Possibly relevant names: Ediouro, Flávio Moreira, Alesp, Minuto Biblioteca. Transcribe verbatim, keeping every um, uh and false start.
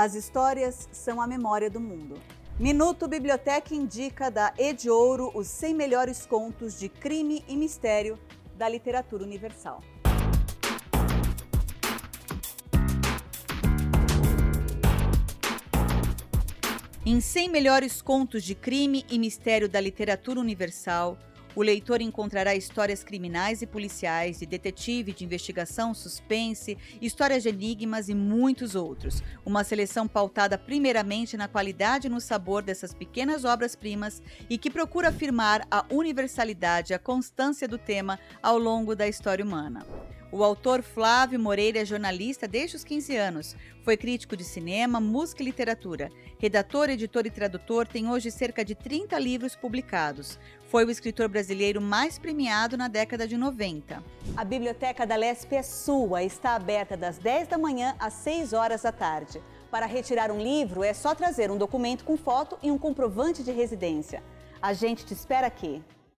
As histórias são a memória do mundo. Minuto Biblioteca indica da Ediouro os cem melhores contos de crime e mistério da literatura universal. Em cem melhores contos de crime e mistério da literatura universal, o leitor encontrará histórias criminais e policiais, de detetive, de investigação, suspense, histórias de enigmas e muitos outros. Uma seleção pautada primeiramente na qualidade e no sabor dessas pequenas obras-primas e que procura afirmar a universalidade e a constância do tema ao longo da história humana. O autor Flávio Moreira é jornalista desde os quinze anos. Foi crítico de cinema, música e literatura. Redator, editor e tradutor, tem hoje cerca de trinta livros publicados. Foi o escritor brasileiro mais premiado na década de noventa. A biblioteca da Alesp é sua. Está aberta das dez da manhã às seis horas da tarde. Para retirar um livro, é só trazer um documento com foto e um comprovante de residência. A gente te espera aqui.